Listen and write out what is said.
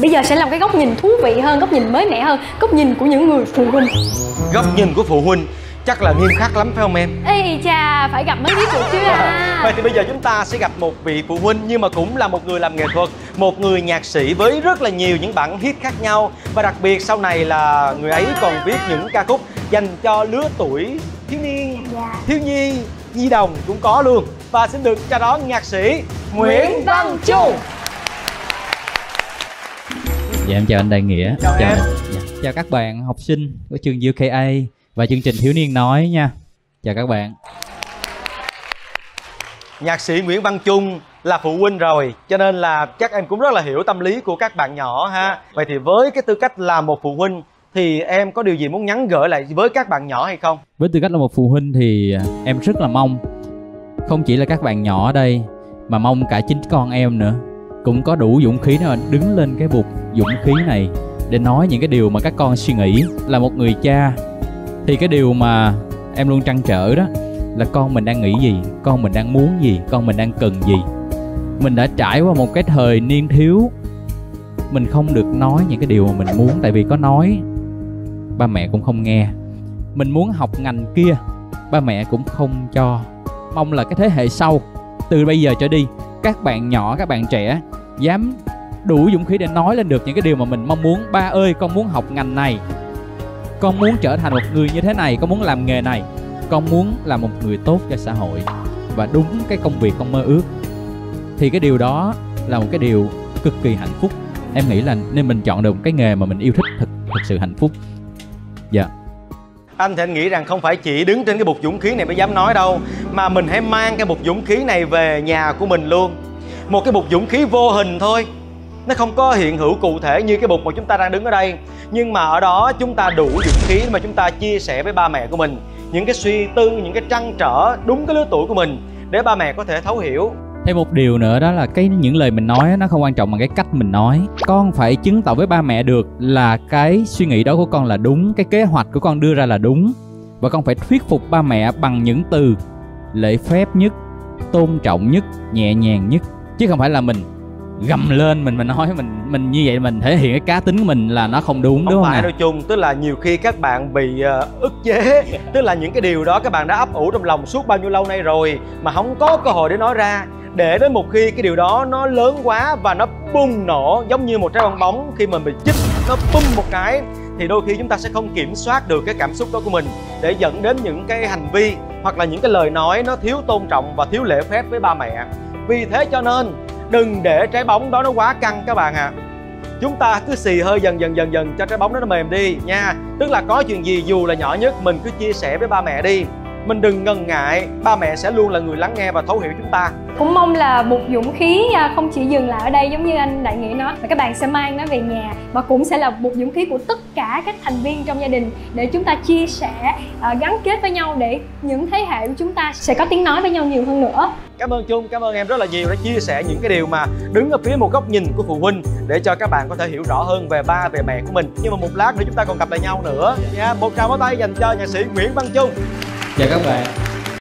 Bây giờ sẽ làm cái góc nhìn thú vị hơn, góc nhìn mới mẻ hơn, góc nhìn của những người phụ huynh. Góc nhìn của phụ huynh chắc là nghiêm khắc lắm phải không em? Ê chà, phải gặp mấy ví dụ chứ à. Vậy thì bây giờ chúng ta sẽ gặp một vị phụ huynh nhưng mà cũng là một người làm nghệ thuật, một người nhạc sĩ với rất là nhiều những bản hit khác nhau. Và đặc biệt sau này là người ấy còn viết những ca khúc dành cho lứa tuổi thiếu niên, thiếu nhi, nhi đồng cũng có luôn. Và xin được chào đón nhạc sĩ Nguyễn Văn Chung. Dạ em chào anh Đại Nghĩa. Chào em. Chào các bạn học sinh của trường UKA và chương trình Thiếu Niên Nói nha. Chào các bạn. Nhạc sĩ Nguyễn Văn Chung là phụ huynh rồi, cho nên là chắc em cũng rất là hiểu tâm lý của các bạn nhỏ ha. Vậy thì với cái tư cách là một phụ huynh thì em có điều gì muốn nhắn gửi lại với các bạn nhỏ hay không? Với tư cách là một phụ huynh thì em rất là mong không chỉ là các bạn nhỏ ở đây mà mong cả chính con em nữa cũng có đủ dũng khí để đứng lên cái bục dũng khí này để nói những cái điều mà các con suy nghĩ. Là một người cha thì cái điều mà em luôn trăn trở đó là con mình đang nghĩ gì, con mình đang muốn gì, con mình đang cần gì. Mình đã trải qua một cái thời niên thiếu, mình không được nói những cái điều mà mình muốn, tại vì có nói ba mẹ cũng không nghe. Mình muốn học ngành kia, ba mẹ cũng không cho. Mong là cái thế hệ sau, từ bây giờ trở đi, các bạn nhỏ, các bạn trẻ dám đủ dũng khí để nói lên được những cái điều mà mình mong muốn. Ba ơi, con muốn học ngành này, con muốn trở thành một người như thế này, con muốn làm nghề này, con muốn là một người tốt cho xã hội và đúng cái công việc con mơ ước. Thì cái điều đó là một cái điều cực kỳ hạnh phúc. Em nghĩ là nên mình chọn được một cái nghề mà mình yêu thích thật sự hạnh phúc. Dạ. Anh thì anh nghĩ rằng không phải chỉ đứng trên cái bục dũng khí này mới dám nói đâu, mà mình hãy mang cái bục dũng khí này về nhà của mình luôn. Một cái bục dũng khí vô hình thôi, nó không có hiện hữu cụ thể như cái bục mà chúng ta đang đứng ở đây, nhưng mà ở đó chúng ta đủ dũng khí mà chúng ta chia sẻ với ba mẹ của mình những cái suy tư, những cái trăn trở đúng cái lứa tuổi của mình để ba mẹ có thể thấu hiểu. Thêm một điều nữa đó là những lời mình nói nó không quan trọng bằng cái cách mình nói. Con phải chứng tỏ với ba mẹ được là cái suy nghĩ đó của con là đúng, cái kế hoạch của con đưa ra là đúng. Và con phải thuyết phục ba mẹ bằng những từ lễ phép nhất, tôn trọng nhất, nhẹ nhàng nhất, chứ không phải là mình gầm lên mình nói mình như vậy mình thể hiện cái cá tính của mình là nó không đúng, đúng không? Không phải đâu Chung, tức là nhiều khi các bạn bị ức chế, tức là những cái điều đó các bạn đã ấp ủ trong lòng suốt bao nhiêu lâu nay rồi mà không có cơ hội để nói ra, để đến một khi cái điều đó nó lớn quá và nó bùng nổ giống như một trái bong bóng, khi mình bị chích nó bung một cái thì đôi khi chúng ta sẽ không kiểm soát được cái cảm xúc đó của mình để dẫn đến những cái hành vi hoặc là những cái lời nói nó thiếu tôn trọng và thiếu lễ phép với ba mẹ. Vì thế cho nên đừng để trái bóng đó nó quá căng các bạn ạ. Chúng ta cứ xì hơi dần dần cho trái bóng đó nó mềm đi nha. Tức là có chuyện gì dù là nhỏ nhất mình cứ chia sẻ với ba mẹ đi, mình đừng ngần ngại, ba mẹ sẽ luôn là người lắng nghe và thấu hiểu chúng ta. Cũng mong là một dũng khí không chỉ dừng lại ở đây giống như anh Đại Nghĩa nói, mà các bạn sẽ mang nó về nhà và cũng sẽ là một dũng khí của tất cả các thành viên trong gia đình để chúng ta chia sẻ, gắn kết với nhau để những thế hệ của chúng ta sẽ có tiếng nói với nhau nhiều hơn nữa. Cảm ơn Chung, cảm ơn em rất là nhiều đã chia sẻ những cái điều mà đứng ở phía một góc nhìn của phụ huynh để cho các bạn có thể hiểu rõ hơn về ba, về mẹ của mình. Nhưng mà một lát nữa chúng ta còn gặp lại nhau nữa. Một tràng pháo tay dành cho nhạc sĩ Nguyễn Văn Chung. Chào các bạn.